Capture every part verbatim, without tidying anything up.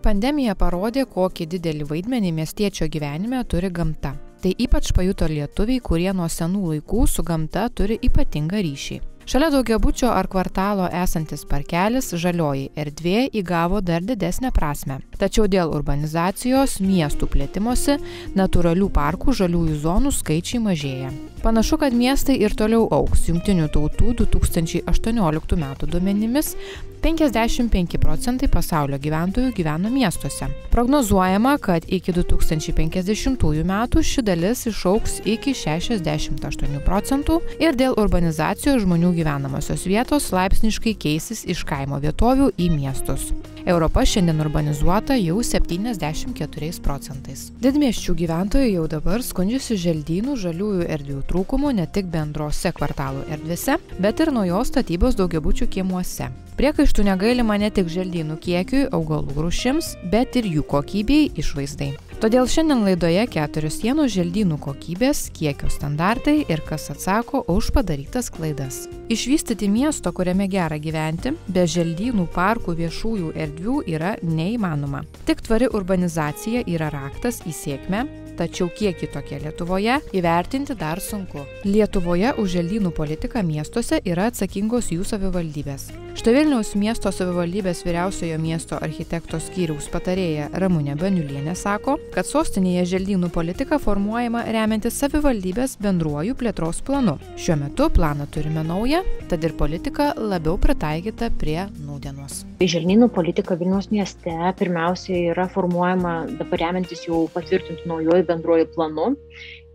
Pandemija parodė, kokį didelį vaidmenį miestiečio gyvenime turi gamta. Tai ypač pajuto lietuviai, kurie nuo senų laikų su gamta turi ypatingą ryšį. Šalia daugiabučio ar kvartalo esantis parkelis žalioji erdvė įgavo dar didesnę prasmę. Tačiau dėl urbanizacijos, miestų plėtimosi, natūralių parkų žaliųjų zonų skaičiai mažėja. Panašu, kad miestai ir toliau augs. Jungtinių tautų du tūkstančiai aštuonioliktų metų duomenimis penkiasdešimt penki procentai pasaulio gyventojų gyveno miestuose. Prognozuojama, kad iki du tūkstančiai penkiasdešimtų metų ši dalis išaugs iki šešiasdešimt aštuonių procentų ir dėl urbanizacijos žmonių gyvenamosios vietos laipsniškai keisis iš kaimo vietovių į miestus. Europa šiandien urbanizuota jau septyniasdešimt keturiais procentais. Didmiesčių gyventojai jau dabar skundžiasi želdynų žaliųjų erdvių trūkumu ne tik bendrose kvartalų erdvėse, bet ir naujos statybos daugiabučių kiemuose. Priekaištų negailima ne tik želdynų kiekiui, augalų rūšims, bet ir jų kokybei, išvaizdai. Todėl šiandien laidoje Keturios sienos želdynų kokybės, kiekio standartai ir kas atsako už padarytas klaidas. Išvystyti miesto, kuriame gera gyventi, be želdynų, parkų, viešųjų erdvių yra neįmanoma. Tik tvari urbanizacija yra raktas į sėkmę, tačiau kiek kitokia Lietuvoje įvertinti dar sunku. Lietuvoje už želdynų politiką miestuose yra atsakingos jų savivaldybės. Štai Vilniaus miesto savivaldybės vyriausiojo miesto architekto skyriaus patarėja Ramunė Baniulienė sako, kad sostinėje želdynų politika formuojama remiantis savivaldybės bendruoju plėtros planu. Šiuo metu planą turime naują, tad ir politika labiau pritaikyta prie nūdienos. Želdynų politika Vilniaus mieste pirmiausiai yra formuojama dabar remiantis jau patvirtintų naujoju bendruoju planu.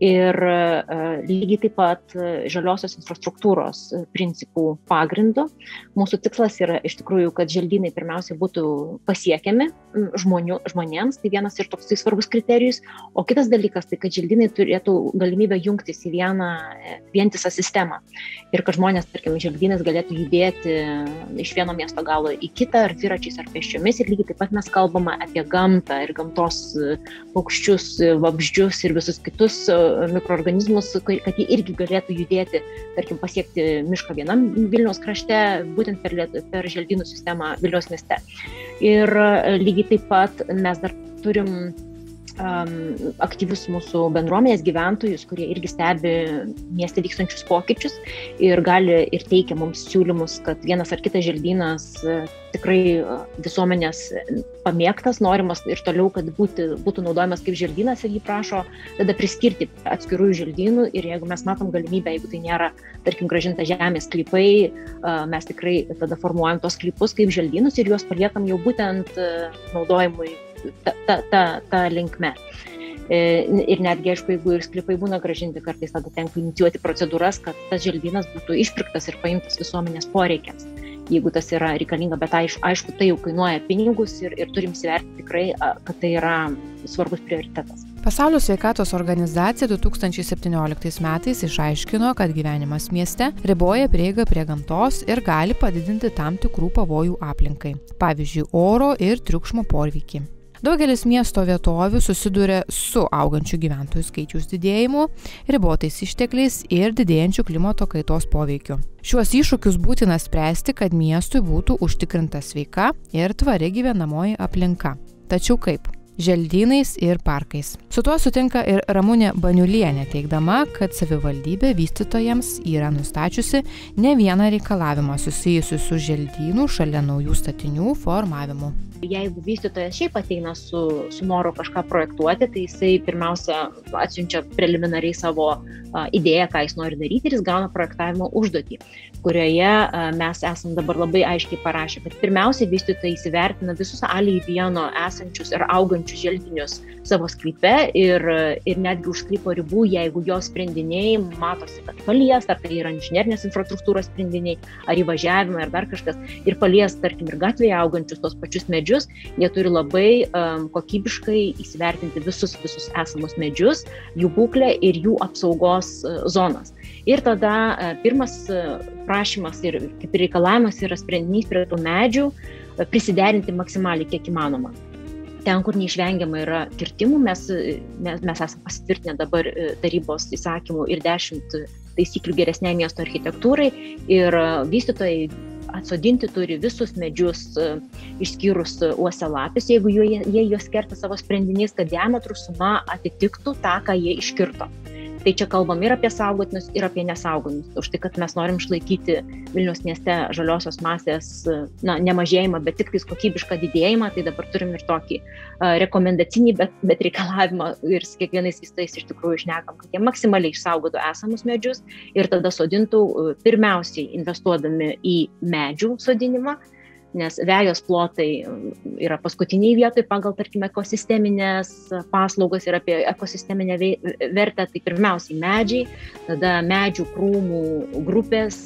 Ir lygiai taip pat žaliosios infrastruktūros principų pagrindu. Mūsų tikslas yra iš tikrųjų, kad želdynai pirmiausiai būtų pasiekiami žmonių, žmonėms, tai vienas ir toks tai svarbus kriterijus, o kitas dalykas tai, kad želdynai turėtų galimybę jungtis į vieną vientisą sistemą ir kad žmonės, tarkim, želdynais galėtų judėti iš vieno miesto galo į kitą, ar dviračiais, ar pėsčiomis. Ir lygiai taip pat mes kalbame apie gamtą ir gamtos paukščius, vabzdžius ir visus kitus mikroorganizmus, kad jie irgi galėtų judėti, tarkim, pasiekti mišką vienam Vilniaus krašte, būtent per, per želdynų sistemą Vilniaus mieste. Ir lygiai taip pat mes dar turim aktyvius mūsų bendruomenės gyventojus, kurie irgi stebi mieste vykstančius pokyčius ir gali ir teikia mums siūlymus, kad vienas ar kitas želdynas tikrai visuomenės pamėgtas, norimas ir toliau, kad būti, būtų naudojamas kaip želdynas ir jį prašo tada priskirti atskirų želdynų ir jeigu mes matom galimybę, jeigu tai nėra, tarkim, gražinta žemės sklypai, mes tikrai tada formuojam tos sklypus kaip želdynus ir juos paliekam jau būtent naudojimui Ta, ta, ta, ta linkme. Ir netgi, aišku, jeigu ir sklypai būna gražinti, kartais tada tenka inicijuoti procedūras, kad tas želdynas būtų išpirktas ir paimtas visuomenės poreikiams, jeigu tas yra reikalinga, bet aišku, tai jau kainuoja pinigus ir, ir turim įsivertinti tikrai, kad tai yra svarbus prioritetas. Pasaulio sveikatos organizacija du tūkstančiai septynioliktais metais išaiškino, kad gyvenimas mieste riboja prieigą prie gamtos ir gali padidinti tam tikrų pavojų aplinkai, pavyzdžiui, oro ir triukšmo poveikį. Daugelis miesto vietovių susiduria su augančių gyventojų skaičiaus didėjimu, ribotais ištekliais ir didėjančių klimato kaitos poveikiu. Šiuos iššūkius būtina spręsti, kad miestui būtų užtikrinta sveika ir tvari gyvenamoji aplinka. Tačiau kaip? Želdynais ir parkais. Su tuo sutinka ir Ramunė Baniulienė, teigdama, kad savivaldybė vystytojams yra nustačiusi ne vieną reikalavimą susijusiu su želdynų šalia naujų statinių formavimu. Jeigu vystytojas šiaip ateina su, su noru kažką projektuoti, tai jisai pirmiausia atsiunčia preliminariai savo a, idėją, ką jis nori daryti ir jis gauna projektavimo užduotį, kurioje a, mes esam dabar labai aiškiai parašę, kad pirmiausia vystytojai įsivertina visus aliai vieno esančius ir augančius želdinius savo sklype ir, ir netgi už sklypo ribų, jeigu jo sprendiniai matosi, kad palies, ar tai yra inžinerinės infrastruktūros sprendiniai, ar įvažiavimą, ar dar kažkas, ir palies, tarkim, ir gatvėje augančius tos pačius medžius. Medžius, jie turi labai um, kokybiškai įsivertinti visus, visus esamus medžius, jų būklę ir jų apsaugos uh, zonas. Ir tada uh, pirmas uh, prašymas ir kaip ir reikalavimas yra sprendinys prie tų medžių uh, prisiderinti maksimaliai kiek įmanoma. Ten, kur neišvengiama yra kirtimų, mes, mes, mes esame pasitvirtinę dabar tarybos įsakymų ir dešimt taisyklių geresnei miesto architektūrai ir vystytojai atsodinti turi visus medžius, išskyrus uosialapius, jeigu jie, jie juos kerta savo sprendiniais, kad diametrų suma atitiktų tą, ką jie iškirto. Tai čia kalbam ir apie saugotinus, ir apie nesaugotinus. Už tai, kad mes norim išlaikyti Vilniaus mieste žaliosios masės, na, nemažėjimą, bet tik vis kokybišką didėjimą, tai dabar turim ir tokį uh, rekomendacinį, bet, bet reikalavimą ir su kiekvienais visais iš tikrųjų išnekam, kad jie maksimaliai išsaugotų esamus medžius ir tada sodintų uh, pirmiausiai investuodami į medžių sodinimą, nes vejos plotai yra paskutiniai vietoj pagal, tarkim, ekosisteminės paslaugas ir apie ekosisteminę vertę, tai pirmiausiai medžiai, tada medžių krūmų grupės,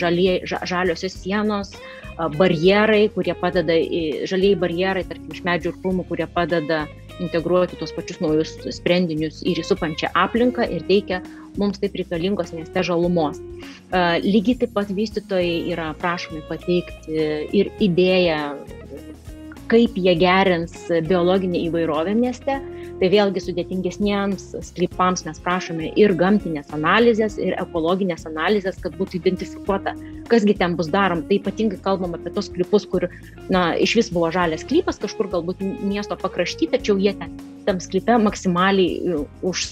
žalie, žaliosios sienos, barjerai, kurie padeda, žalieji barjerai, tarkim, iš medžių ir krūmų, kurie padeda integruoti tuos pačius naujus sprendinius ir įsupančią aplinką ir teikia mums taip reikalingos mieste žalumos. Lygiai taip pat vystytojai yra prašomi pateikti ir idėją, kaip jie gerins biologinį įvairovę mieste. Tai vėlgi sudėtingesniems sklypams mes prašome ir gamtinės analizės, ir ekologinės analizės, kad būtų identifikuota, kasgi ten bus darom. Tai ypatingai kalbam apie tos sklypus, kur na, iš vis buvo žalias sklypas, kažkur galbūt miesto pakrašty, tačiau jie ten tam sklype maksimaliai už...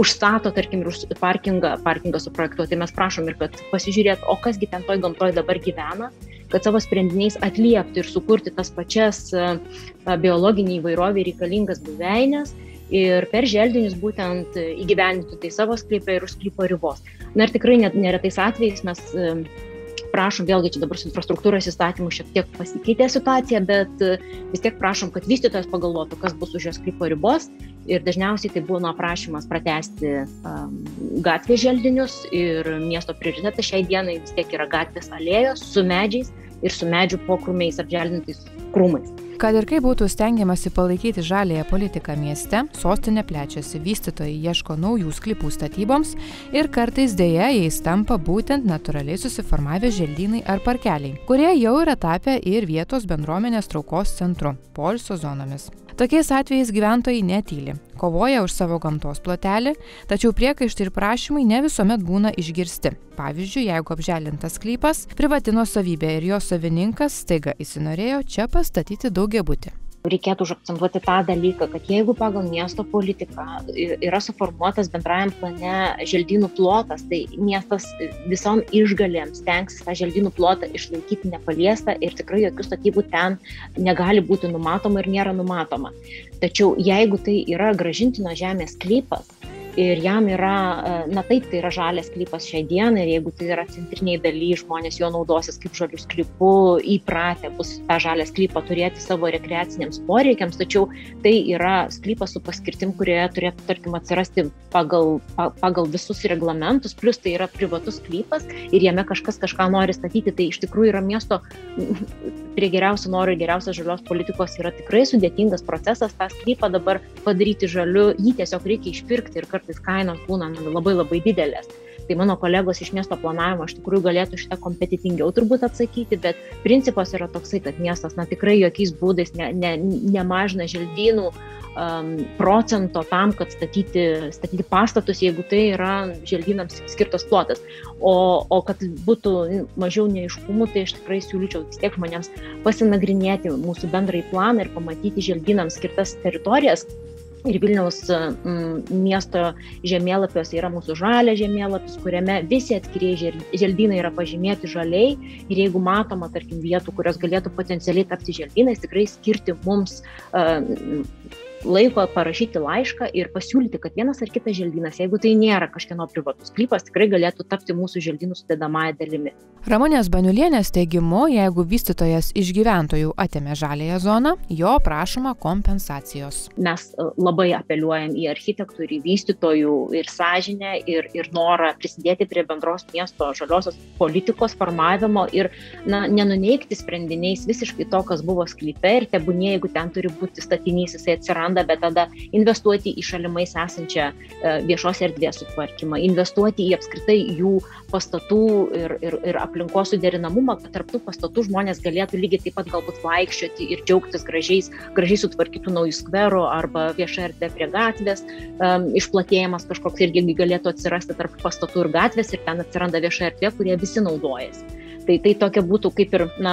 užstato, tarkim, ir parkingą, parkingą suprojektuoti. Mes prašom ir kad pasižiūrėt, o kasgi ten toj gamtoj dabar gyvena, kad savo sprendiniais atliepti ir sukurti tas pačias biologinį įvairovį reikalingas buveinės ir per želdinius būtent įgyvendinti tai savo sklypę ir už sklypo ribos. Na ir tikrai neretais atvejais mes prašom, vėlgi čia dabar su infrastruktūros įstatymu šiek tiek pasikeitė situacija, bet vis tiek prašom, kad vystytojas pagalvotų, kas bus už jos sklypo ribos. Ir dažniausiai tai buvo nuo prašymas pratesti um, gatvės želdinius ir miesto prioritetas šiai dienai vis tiek yra gatvės alėjos su medžiais ir su medžių pokrumiais apželdintais krūmais. Kad ir kaip būtų stengiamasi palaikyti žaliąją politiką mieste, sostinė plečiasi, vystytojai ieško naujų sklypų statyboms ir kartais dėja jais tampa būtent natūraliai susiformavę želdynai ar parkeliai, kurie jau yra tapę ir vietos bendruomenės traukos centru, poilsio zonomis. Tokiais atvejais gyventojai netyli, kovoja už savo gamtos plotelį, tačiau priekaištai ir prašymai ne visuomet būna išgirsti. Pavyzdžiui, jeigu apželintas sklypas, privati nuosavybė ir jo savininkas staiga įsinorėjo čia pastatyti daug gebūti. Reikėtų užakcentuoti tą dalyką, kad jeigu pagal miesto politiką yra suformuotas bendrajam plane želdynų plotas, tai miestas visom išgalėms stengsis tą želdynų plotą išlaikyti nepaliestą ir tikrai jokių statybų ten negali būti numatoma ir nėra numatoma. Tačiau jeigu tai yra grąžintino žemės sklypas, ir jam yra, na taip, tai yra žalias sklypas šiai dienai, ir jeigu tai yra centriniai daly, žmonės jo naudosis kaip žalių sklypų, įpratę bus tą žalią sklypą turėti savo rekreaciniams poreikiams, tačiau tai yra sklypas su paskirtim, kurioje turėtų, tarkim, atsirasti pagal, pagal visus reglamentus, plus tai yra privatus sklypas ir jame kažkas kažką nori statyti, tai iš tikrųjų yra miesto prie geriausių norų ir geriausios žalios politikos yra tikrai sudėtingas procesas, tą sklypą dabar padaryti žaliu, jį tiesiog reikia išpirkti ir kartais kainos būna labai labai didelės. Tai mano kolegos iš miesto planavimo iš tikrųjų galėtų šitą kompetitingiau turbūt atsakyti, bet principas yra toksai, kad miestas na, tikrai jokiais būdais ne, ne, nemažina želdynų um, procento tam, kad statyti, statyti pastatus, jeigu tai yra želdynams skirtas plotas. O, o kad būtų mažiau neiškumų, tai aš tikrai siūlyčiau vis tiek žmonėms pasinagrinėti mūsų bendrąjį planą ir pamatyti želdynams skirtas teritorijas. Ir Vilniaus m, miesto žemėlapiuose yra mūsų žalia žemėlapis, kuriame visi atskiriai želdynai yra pažymėti žaliai. Ir jeigu matoma, tarkim, vietų, kurios galėtų potencialiai tapti želdynais, tikrai skirti mums uh, laiko parašyti laišką ir pasiūlyti, kad vienas ar kitas želdynas, jeigu tai nėra kažkieno privatus sklypas, tikrai galėtų tapti mūsų želdynų sudedamąją dalimi. Ramunės Baniulienės teigimu, jeigu vystytojas iš gyventojų atėmė žaliąją zoną, jo prašoma kompensacijos. Mes labai apeliuojam į architektų, į vystytojų ir sąžinę ir, ir norą prisidėti prie bendros miesto žaliosios politikos formavimo ir na, nenuneikti sprendiniais visiškai to, kas buvo sklype ir tebūnie, jeigu ten turi būti statinys, jisai atsiranda, bet tada investuoti į šalimais esančią viešos erdvės sutvarkymą, investuoti į apskritai jų pastatų ir, ir, ir aplinkos suderinamumą, kad tarp tų pastatų žmonės galėtų lygiai taip pat galbūt vaikščioti ir džiaugtis gražiais, gražiai sutvarkytų naujų skverų arba vieša erdvė prie gatvės, um, išplatėjimas kažkoks irgi galėtų atsirasti tarp pastatų ir gatvės ir ten atsiranda vieša erdvė, kurie visi naudojasi. Tai tai tokia būtų kaip ir na,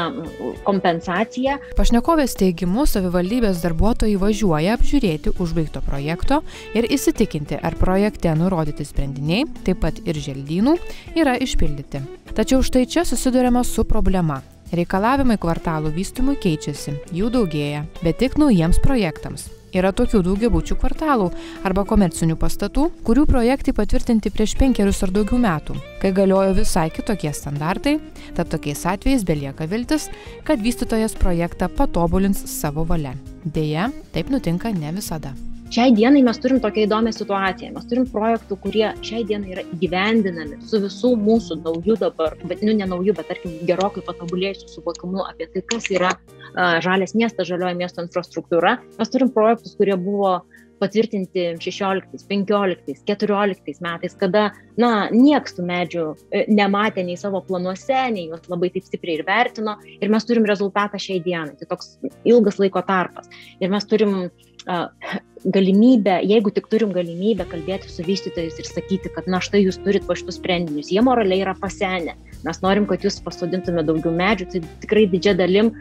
kompensacija. Pašnekovės teigimu, savivaldybės darbuotojai važiuoja apžiūrėti užbaigto projekto ir įsitikinti, ar projekte nurodyti sprendiniai, taip pat ir želdynų, yra išpildyti. Tačiau štai čia susiduriama su problema. Reikalavimai kvartalų vystymui keičiasi, jų daugėja, bet tik naujiems projektams. Yra tokių daugiabučių kvartalų arba komercinių pastatų, kurių projektai patvirtinti prieš penkerius ar daugiau metų, kai galiojo visai kitokie standartai, tad tokiais atvejais belieka viltis, kad vystytojas projektą patobulins savo valia. Deja, taip nutinka ne visada. Šiai dienai mes turim tokią įdomią situaciją, mes turim projektų, kurie šiai dienai yra įgyvendinami su visų mūsų naujų dabar, bet nu, ne naujų, bet tarkim gerokai patobulėjusių suvokimu apie tai, kas yra a, žalias miestas, žalioja miesto infrastruktūra. Mes turim projektus, kurie buvo patvirtinti šešioliktais, penkioliktais, keturioliktais metais, kada, na, nieks tų medžių nematė nei savo planuose, nei juos labai taip stipriai ir vertino, ir mes turim rezultatą šiai dienai, tai toks ilgas laiko tarpas. Ir mes turim uh, galimybę, jeigu tik turim galimybę kalbėti su vystytojais ir sakyti, kad, na, štai jūs turit po šitus sprendinius, jie moraliai yra pasenę. Mes norim, kad jūs pasodintume daugiau medžių, tai tikrai didžia dalim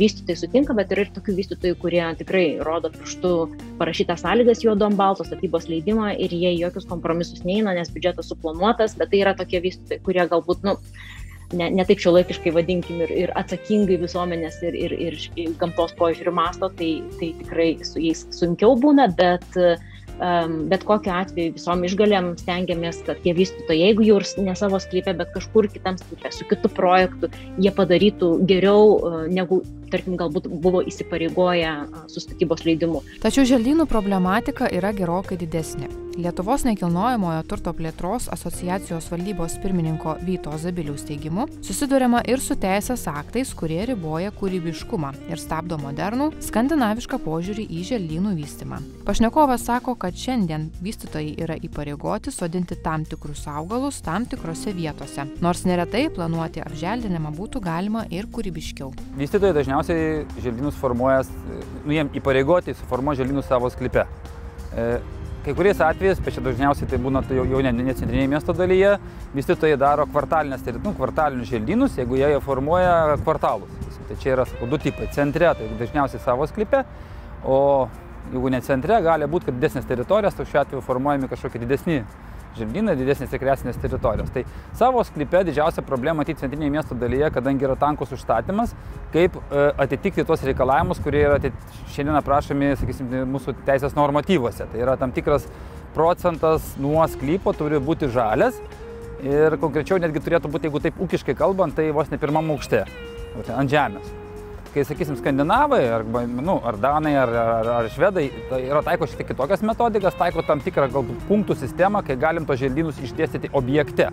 vystytojai sutinka, bet yra ir tokių vystytojų, kurie tikrai rodo pirštu parašytas sąlygas juodom balto, statybos leidimą ir jie jokius kompromisus neina, nes biudžetas suplanuotas, bet tai yra tokie vystytojai, kurie galbūt, nu, ne, ne taip šiuolaikiškai vadinkim ir, ir atsakingai visuomenės ir, ir, ir, ir gamtos požiūrių masto, tai, tai tikrai su jais sunkiau būna, bet bet kokiu atveju visom išgalėm stengiamės, kad tie vystytojai, jeigu jau ne savo sklype, bet kažkur kitam sklype, su kitu projektu, jie padarytų geriau negu, tarkim, galbūt buvo įsipareigoję su statybos leidimu. Tačiau želdynų problematika yra gerokai didesnė. Lietuvos nekilnojamojo turto plėtros asociacijos valdybos pirmininko Vyto Zabilius teigimu, susiduriama ir su teisės aktais, kurie riboja kūrybiškumą ir stabdo modernų skandinavišką požiūrį į želdynų vystymą. Pašnekovas sako, kad šiandien vystytojai yra įpareigoti sodinti tam tikrus augalus tam tikrose vietose, nors neretai planuoti apželdinimą būtų galima ir kūrybiškiau. Vystytojai dažniausiai želdynus formuoja, nu, jiem įpareigoti suformuoja želdynus savo sklype. E, Kai kuriais atvejais, bet čia dažniausiai tai būna jau, jau ne, ne centrinėje miesto dalyje, vystytojai daro kvartalinės, nu, kvartalinius želdynus, jeigu jie formuoja kvartalus. Tai čia yra sakau, du tipai. Centre tai dažniausiai savo sklype, o jeigu ne centre, gali būti, kad didesnės teritorijos, tai šiuo atveju formuojami kažkokie didesni želdynai, didesnės rekreacinės teritorijos. Tai savo sklype didžiausia problema matyti centrinėje miesto dalyje, kadangi yra tankus užstatymas, kaip atitikti tuos reikalavimus, kurie yra šiandien aprašomi, sakysim, mūsų teisės normatyvuose. Tai yra tam tikras procentas nuo sklypo turi būti žalias ir konkrečiau netgi turėtų būti, jeigu taip ūkiškai kalbant, tai vos ne pirmam aukšte, ant žemės. Kai, sakysim, skandinavai, arba, nu, ar danai, ar, ar, ar švedai, tai yra taiko šiek tiek kitokias metodikas, taiko tam tikrą galbūt punktų sistemą, kai galim tos želdynus išdėstyti objekte.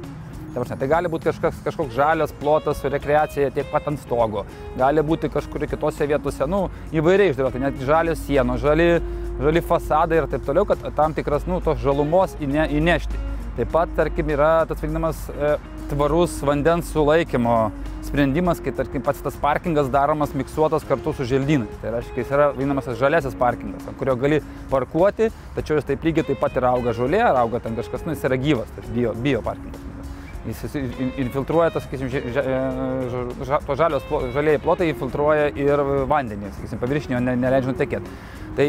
Tai gali būti kažkas, kažkoks žalias plotas su rekreacija tiek pat ant stogo, gali būti kažkur kitose vietose, nu, įvairiai išdėliota, net žalios sienos, žali, žali fasadai ir taip toliau, kad tam tikras, nu, tos žalumos įne, įnešti. Taip pat, tarkim, yra tas vadinamas e, tvarus vandens sulaikymo sprendimas, kai, tarkim, pats tas parkingas daromas miksuotas kartu su želdynai. Tai reiškia, jis yra vadinamas žaliasis parkingas, kurio gali parkuoti, tačiau jis taip lygiai taip pat ir auga žolė, ar auga ten kažkas, nu, jis yra gyvas, tai bio, bio parkingas. Jis infiltruoja, tas, sakysim, to žalios, žalieji plotai infiltruoja ir vandenį, sakysim, paviršinio neleidžiant tekėti. Tai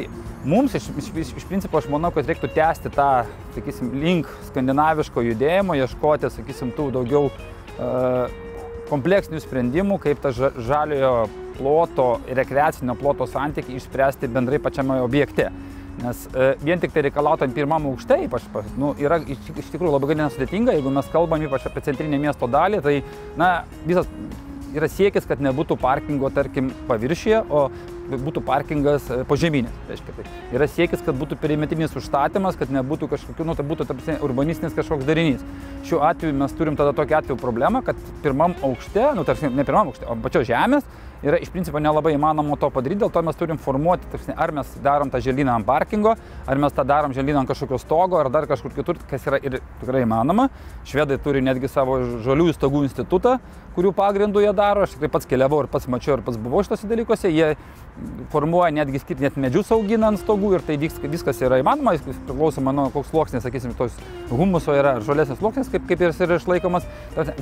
mums iš, iš, iš principo aš manau, kad reiktų tęsti tą, sakysim, link skandinaviško judėjimo, ieškoti, sakysim, tų daugiau uh, kompleksinių sprendimų, kaip tą žaliojo ploto ir rekreacinio ploto santykį išspręsti bendrai pačiame objekte. Nes e, vien tik tai reikalautant pirmam aukšte, ypač, nu, yra iš, iš tikrųjų labai ganėtinai sudėtinga, jeigu mes kalbam ypač apie centrinę miesto dalį, tai, na, visas yra siekis, kad nebūtų parkingo, tarkim, paviršyje, o būtų parkingas požeminis. Tai yra siekis, kad būtų perimetinis užstatymas, kad nebūtų kažkokių, nu, tai būtų tarpsi, urbanistinis kažkoks darinys. Šiuo atveju mes turim tada tokį atveju problemą, kad pirmam aukšte, nu, tarpsi, ne pirmam aukšte, o pačio žemės yra iš principo nelabai įmanoma to padaryti, dėl to mes turim formuoti, ar mes darom tą želdynę ant parkingo, ar mes tą darom želdynę ant kažkokio stogo, ar dar kažkur kitur, kas yra ir tikrai įmanoma. Švedai turi netgi savo žaliųjų stogų institutą, kurių pagrindų jie daro. Aš tikrai pats keliavau ir pats mačiau ir pats buvau šitose dalykuose. Jie formuoja netgi skirti net medžius augina ant stogų ir tai viskas yra įmanoma. Jis priklauso mano, koks sluoksnis, sakysim, tos humuso yra žolesnis sluoksnis, kaip, kaip ir yra išlaikomas.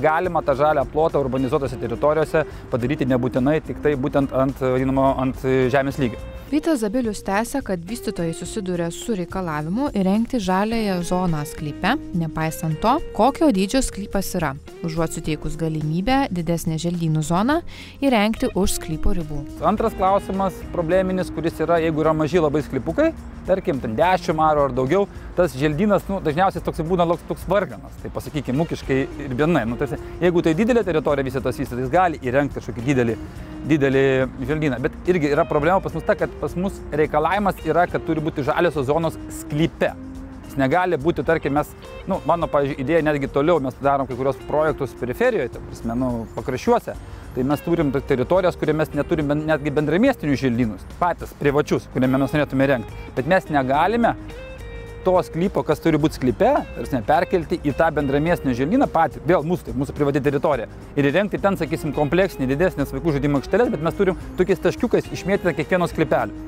Galima tą žalią plotą urbanizuotose teritorijose padaryti nebūtinai tik tai būtent ant, vadinamo, ant žemės lygio. Vytas Zabilius tęsia, kad vystytojai susiduria su reikalavimu įrengti žaliąją zoną sklype, nepaisant to, kokio dydžio sklypas yra, užuot suteikus galimybę didesnę želdynų zoną įrengti už sklypo ribų. Antras klausimas probleminis, kuris yra, jeigu yra maži labai sklypukai, tarkim, ten dešimt arų ar daugiau, tas želdynas nu, dažniausiai toks būna toks varganas, tai pasakykime, ūkiškai ir vienai. Nu, tarsi, jeigu tai didelė teritorija vystytas vystytas, gali įrengti kažkokį didelį didelį želdyną. Bet irgi yra problema pas mus ta, kad pas mus reikalavimas yra, kad turi būti žaliosios zonos sklype. Jis negali būti, tarkim, mes, nu, mano, pavyzdžiui, idėja netgi toliau, mes darom kai kurios projektus periferijoje, tai prasme, nu, pakraščiuose. Tai mes turim teritorijas, kuriuose mes neturim netgi bendramiestinių želdynus, patys, privačius, kuriame mes norėtume rengti. Bet mes negalime to sklypo, kas turi būti sklype, tarsi perkelti į tą bendramiestinį želdyną patį, vėl mūsų, tai mūsų privati teritorija. Ir įrengti ten, sakysim, kompleksinį, didesnės vaikų žaidimo aikštelės, bet mes turim tokiais taškiukais išmėtytą kiekvieno sklypelį.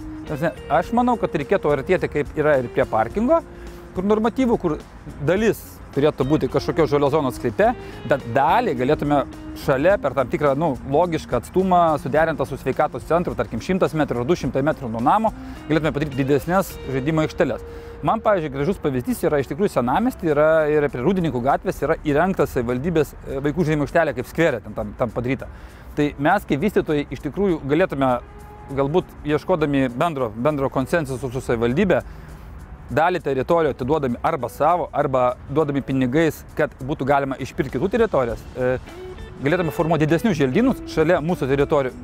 Aš manau, kad reikėtų artėti, kaip yra ir prie parkingo, kur normatyvų, kur dalis turėtų būti kažkokio žalios zonos sklype, bet dalį galėtume šalia per tam tikrą nu, logišką atstumą suderintą su sveikatos centru, tarkim šimtas metrų ar du šimtai metrų nuo namo, galėtume padaryti didesnės žaidimo aikštelės. Man, pavyzdžiui, gražus pavyzdys yra iš tikrųjų senamiestį, yra, yra prie Rūdininkų gatvės, yra įrengtas savivaldybės vaikų žaidimo aikštelė kaip skverė ten tam, tam padaryta. Tai mes, kaip vystytojai, iš tikrųjų galėtume, galbūt ieškodami bendro, bendro konsensuso su savivaldybė, dalį teritorijų atiduodami arba savo, arba duodami pinigais, kad būtų galima išpirkti kitų teritorijas, galėtume formuoti didesnius želdynus šalia mūsų teritorijų.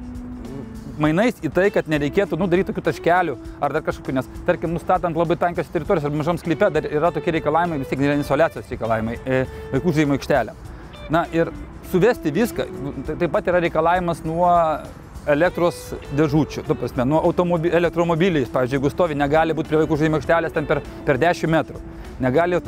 Mainais į tai, kad nereikėtų nu, daryti tokių taškelių ar dar kažkokių, nes, tarkim, nustatant labai tankios teritorijos ar mažam sklype, dar yra tokie reikalavimai, vis tiek nėra insoliacijos reikalavimai vaikų žaidimo aikštelė. Na ir suvesti viską, taip pat yra reikalavimas nuo elektros dėžučių, tu prasme, nuo elektromobiliais, pavyzdžiui, jeigu stovi, negali būti prie vaikų žaidimo aikštelės ten per, per dešimt metrų. Negali,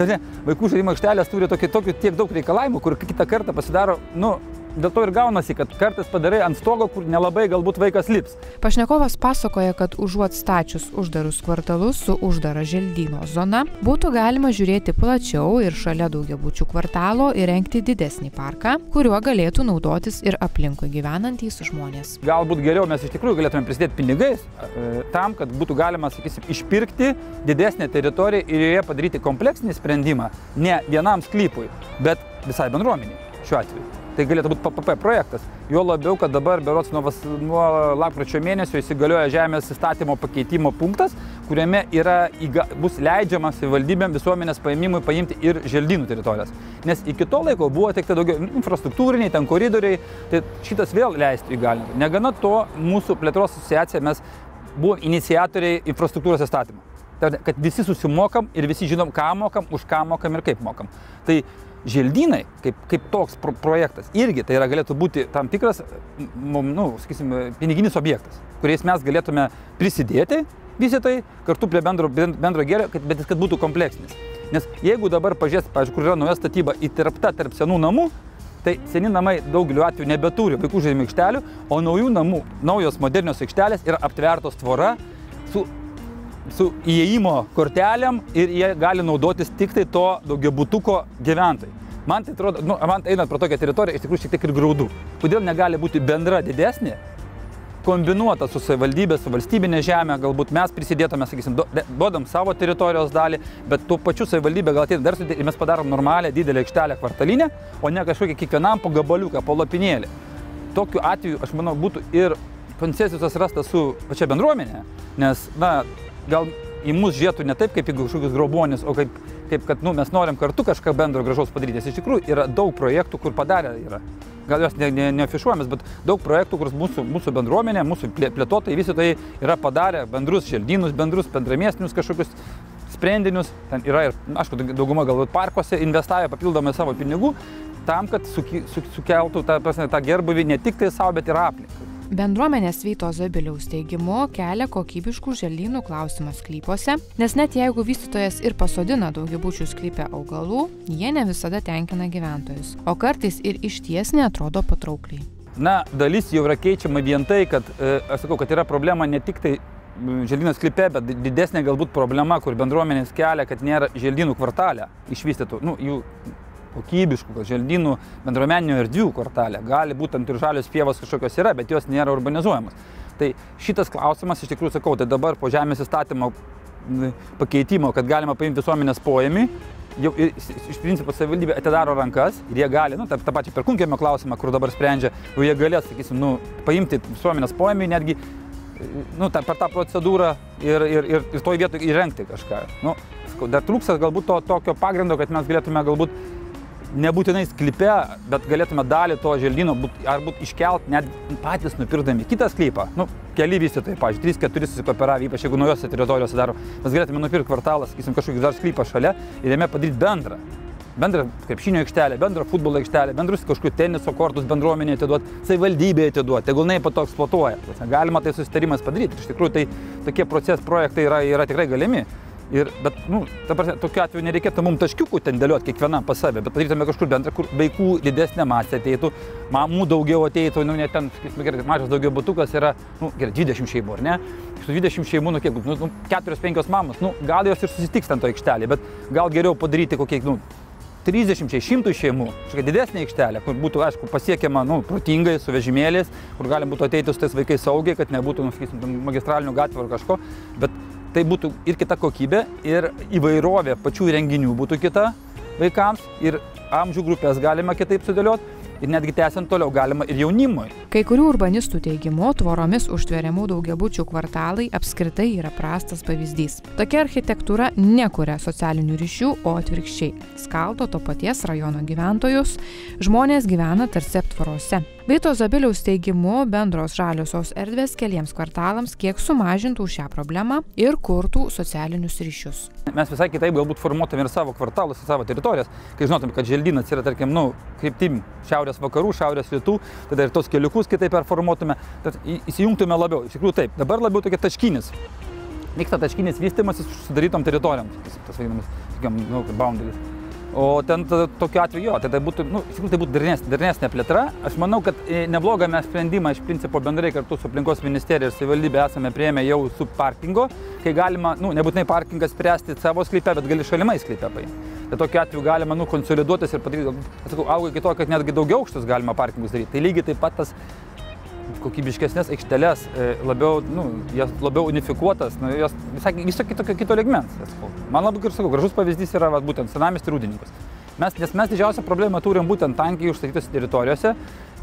tai vaikų žaidimo aikštelės turi tokį, tokį tiek daug reikalavimų, kur kitą kartą pasidaro, nu, dėl to ir gaunasi, kad kartais padarai ant stogo, kur nelabai galbūt vaikas lips. Pašnekovas pasakoja, kad užuot stačius uždarus kvartalus su uždara želdyno zona, būtų galima žiūrėti plačiau ir šalia daugiabučių kvartalo įrengti didesnį parką, kuriuo galėtų naudotis ir aplinkui gyvenantys žmonės. Galbūt geriau mes iš tikrųjų galėtume prisidėti pinigais tam, kad būtų galima, sakysim, išpirkti didesnę teritoriją ir joje padaryti kompleksinį sprendimą, ne vienam sklypui, bet visai bendruomeniai šiuo atveju. Tai galėtų būti P P P projektas. Jo labiau, kad dabar berods nuo, nuo lapkričio mėnesio įsigalioja žemės įstatymo pakeitimo punktas, kuriame yra, bus leidžiama savivaldybėm visuomenės paėmimui paimti ir želdynų teritorijas. Nes iki to laiko buvo tik tai daugiau infrastruktūriniai, ten koridoriai, tai šitas vėl leistų įgalinti. Negana to, mūsų plėtros asociacija mes buvome iniciatoriai infrastruktūros įstatymo. Tai kad visi susimokam ir visi žinom, ką mokam, už ką mokam ir kaip mokam. Tai želdynai, kaip, kaip toks pro projektas, irgi tai yra, galėtų būti tam tikras, nu, sakysim, piniginis objektas, kuriais mes galėtume prisidėti visi tai kartu prie bendro, bendro gėrio, kad, bet jis kad būtų kompleksinis. Nes jeigu dabar pažiūrės, pavyzdžiui, kur yra nauja statyba įterpta tarp senų namų, tai seni namai daugeliu atveju nebeturi vaikų žaidimų aikštelių, o naujų namų, naujos modernios aikštelės yra aptvertos tvora su su įėjimo kortelėm ir jie gali naudotis tik tai to daugiabutuko gyventojai. Man tai atrodo, nu, man einant pro tokią teritoriją, iš tikrųjų šiek tiek ir graudu. Kodėl negali būti bendra didesnė, kombinuota su savivaldybe, su valstybinė žemė, galbūt mes prisidėtume, sakysim, duodam savo teritorijos dalį, bet tuo pačiu savivaldybė gal ateina dar sudėti ir mes padarom normalią didelę aikštelę kvartalinę, o ne kažkokį kiekvienam po gabaliuką, po lopinėlį. Tokiu atveju, aš manau, būtų ir konsensusas rastas su pačia bendruomenė, nes, na, gal į mus žiūrėtų ne taip, kaip į kažkokius grobuonis, o kaip, kaip kad nu, mes norim kartu kažką bendro gražaus padaryti. Nes iš tikrųjų yra daug projektų, kur padarę yra. Gal jos neafišuojamės, ne, ne bet daug projektų, kur mūsų, mūsų bendruomenė, mūsų plėtotojai, visi tai yra padarę bendrus želdynus, bendrus bendramiestinius kažkokius sprendinius. Ten yra ir, aišku, dauguma galbūt parkuose investavę papildomai savo pinigų tam, kad suki, su, sukeltų tą, tą gerbuvį ne tik tai savo, bet ir aplinką. Bendruomenės Vyto Zabiliaus teigimu kelia kokybiškų želdynų klausimas sklypuose, nes net jeigu vystytojas ir pasodina daugiabučių sklype augalų, jie ne visada tenkina gyventojus, o kartais ir išties neatrodo patraukliai. Na, dalis jau yra keičiama vien tai, kad, aš sakau, kad yra problema ne tik tai želdynų sklype, bet didesnė galbūt problema, kur bendruomenės kelia, kad nėra želdynų kvartalę išvystytų, nu, jų kokybiškų želdynų bendruomeninių erdvių kvartalę. Gali būtent ir žalios pievos kažkokios yra, bet jos nėra urbanizuojamos. Tai šitas klausimas, iš tikrųjų sakau, tai dabar po žemės įstatymo pakeitimo, kad galima paimti visuomenės poėmį, jau iš principo savivaldybė atidaro rankas ir jie gali, nu, tą, tą pačią perkūnkiemio klausimą, kur dabar sprendžia, jau jie galės, sakysim, nu, paimti visuomenės poėmį netgi, nu, ta, per tą procedūrą ir, ir, ir, ir toj vietoj įrengti kažką. Nu, dar trūksta galbūt to tokio pagrindo, kad mes galėtume galbūt nebūtinai sklype, bet galėtume dalį to želdino arbūt iškelt net patys nupirkdami kitą sklypą. Nu, keli vystytojai, pavyzdžiui, trys keturi susikoperavę, ypač jeigu naujose teritorijose daro, mes galėtume nupirkti kvartalą, sakysim, kažkokį dar sklypą šalia ir jame padaryti bendrą. Bendrą krepšinio aikštelę, bendrą futbolo aikštelę, bendrus kažkokius teniso kortus bendruomenėje atiduoti, savivaldybėje atiduoti, tegul jinai po to eksploatuoja. Galima tai susitarimas padaryti. Iš tikrųjų, tai tokie proces projektai yra, yra tikrai galimi. Ir, bet, nu, dabar tokiu atveju nereikėtų mums taškiukų ten dėlioti kiekvienam pas save, bet padarytume kažkur bendrą, kur vaikų didesnė masė ateitų, mamų daugiau ateitų, nu, ne ten, nu, gerai, mažas daugiau butukas yra, nu, gerai, dvidešimt šeimų, ar ne? Su dvidešimt šeimų, nu, kiek, nu, keturios penkios mamos, nu, gal jos ir susitiks ten to aikštelį, bet gal geriau padaryti kokie, nu, trisdešimt šimtų šeimų, kažkokia didesnė aikštelė, kur būtų, aišku, pasiekiama, nu, protingai, su vežimėlės, kur galim būtų ateiti su tais vaikais saugiai, kad nebūtų, nu, sakysim, magistralinių gatvių ar kažko, bet tai būtų ir kita kokybė, ir įvairovė pačių renginių būtų kita vaikams, ir amžių grupės galima kitaip sudėlioti. Ir netgi tęsiant toliau galima ir jaunimui. Kai kurių urbanistų teigimu, tvoromis užtveriamų daugiabučių kvartalai apskritai yra prastas pavyzdys. Tokia architektūra nekuria socialinių ryšių, o atvirkščiai skaldo to paties rajono gyventojus, žmonės gyvena tarsi aptvaruose. Vyto Zabiliaus teigimu, bendros žaliosios erdvės keliems kvartalams kiek sumažintų šią problemą ir kurtų socialinius ryšius. Mes visai kitaip galbūt formuotume ir savo kvartalus, ir savo teritorijas, kai žinotum, kad želdynas yra, tarkim, nu, kryptim šiaurės vakarų, šiaurės rytų, tada ir tos keliukus kitaip performuotume, tad įsijungtume labiau. Iš tikrųjų taip, dabar labiau tokia taškinis. Vyksta taškinis vystymasis sudarytom teritorijom, tas vadinamas, sakykim, nu, boundaries. O ten tokiu atveju, tai būtų, nu, iš tikrųjų tai būtų darnesnė plėtra. Aš manau, kad neblogą mes sprendimą iš principo bendrai kartu su aplinkos ministerija ir savivaldybė esame priėmę jau su parkingo, kai galima, nu, nebūtinai parkingas spręsti savo sklype, bet gali šalimai sklype paimti. Tai tokiu atveju galima, nu, konsoliduotis ir padaryti, atsakau, auga iki to, kad netgi daugiau aukštus galima parkingus daryti. Tai lygiai taip pat tas kokybiškesnės aikšteles, labiau, nu, jas labiau unifikuotas, nu, jas visai viso kito, kito lygmens. Man labai, kaip sakau, gražus pavyzdys yra vat, būtent senamiestis ir Rūdininkas. Mes, nes mes didžiausią problemą turim būtent tankiai užstatytos teritorijose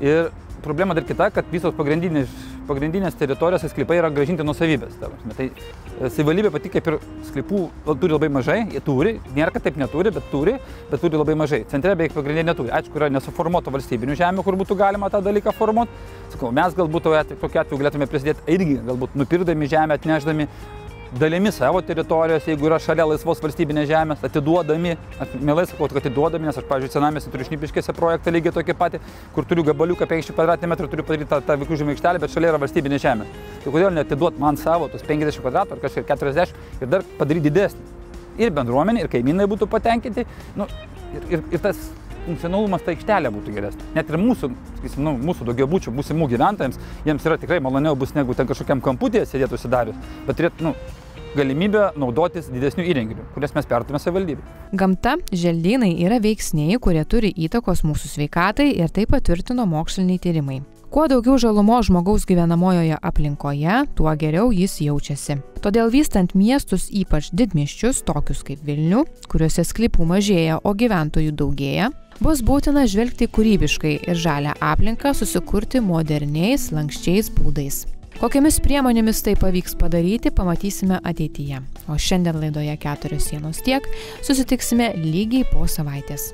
ir problema dar kita, kad visos pagrindinės, pagrindinės teritorijos sklypai yra grąžinti nuo savybės. Tai savivaldybė pati kaip ir sklypų turi labai mažai, jie turi, nėra, kad taip neturi, bet turi, bet turi labai mažai. Centre beveik pagrindinė neturi. Aišku, yra nesuformuoto valstybinių žemių, kur būtų galima tą dalyką formuoti. Sakau, mes galbūt tokiu atveju galėtume prisidėti irgi, galbūt nupirdami žemę, atnešdami dalimi savo teritorijos, jeigu yra šalia laisvos valstybinės žemės, atiduodami, mielai sakau, kad atiduodami, nes aš, pavyzdžiui, senamiesty turiu Šnipiškėse projektą lygiai tokį patį, kur turiu gabaliuką penkiasdešimt kvadratinių metrų, turiu padaryti tą, tą vaikų žaidimų aikštelę, bet šalia yra valstybinė žemė. Tai kodėl neatiduot man savo tos penkiasdešimt kvadratų ar kažkiek keturiasdešimt ir dar padaryti didesnį. Ir bendruomenė, ir kaimynai būtų patenkinti, nu, ir, ir, ir tas funkcionalumas ta aikštelė būtų geresnė. Net ir mūsų, sakysim, nu, mūsų daugiabučių būsimų gyventojams, jiems yra tikrai maloniau bus negu ten kažkokiam kamputėje sėdėtų užsidarius, bet turėt, nu, galimybę naudotis didesnių įrenginių, kurias mes perduodame savivaldybei. Gamta, želdynai yra veiksniai, kurie turi įtakos mūsų sveikatai ir tai patvirtino moksliniai tyrimai. Kuo daugiau žalumo žmogaus gyvenamojoje aplinkoje, tuo geriau jis jaučiasi. Todėl vystant miestus, ypač didmiesčius, tokius kaip Vilnių, kuriuose sklypų mažėja, o gyventojų daugėja, bus būtina žvelgti kūrybiškai ir žalią aplinką susikurti moderniais, lankščiais būdais. Kokiamis priemonėmis tai pavyks padaryti, pamatysime ateityje. O šiandien laidoje Keturios sienos tiek, susitiksime lygiai po savaitės.